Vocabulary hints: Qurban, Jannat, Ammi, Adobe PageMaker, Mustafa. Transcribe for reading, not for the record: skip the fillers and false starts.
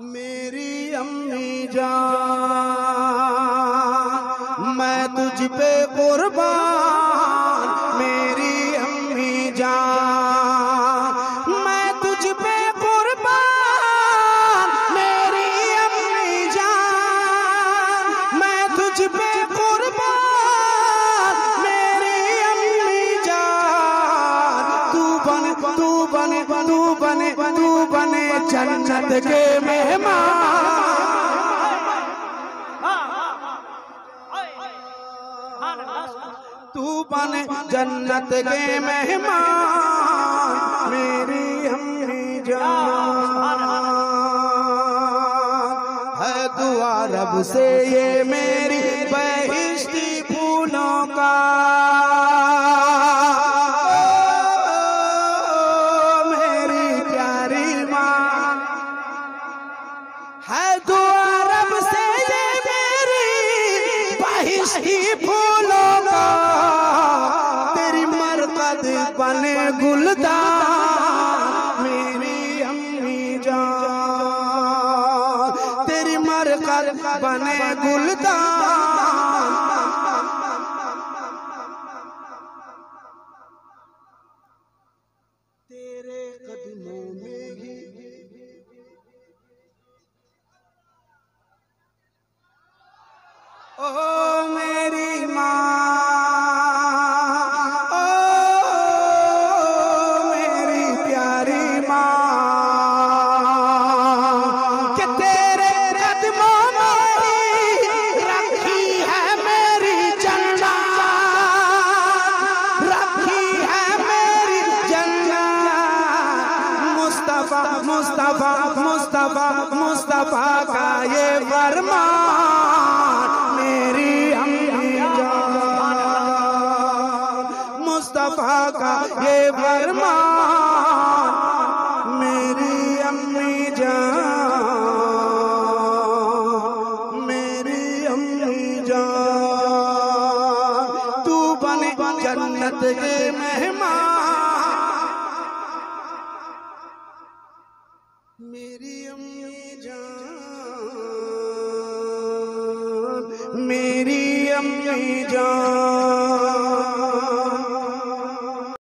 मेरी अम्मी जान मैं तुझ पे कुर्बान, मेरी अम्मी जान मैं तुझ पे कुर्बान, मेरी अम्मी जान मैं तुझ पे कुर्बान, मेरी अम्मी जान तू बने जन्नत के मेहमान, तू बने जन्नत के मेहमान, मेरी अम्मी जान है दुआ रब से ये मेरी बहिश्ती फूलों का, बने गुलदान मेरी अम्मी जान, तेरी मरकर बने गुलदान। तेरे कदमों में ही ओ मेरी माँ, मुस्तफा का ये फरमान मेरी अम्मी जान, मुस्तफा का ये फरमान मेरी अम्मी जान, मेरी अम्मी जान तू बने जन्नत के मेहमान, मेरी अम्मी जान, मेरी अम्मी जान।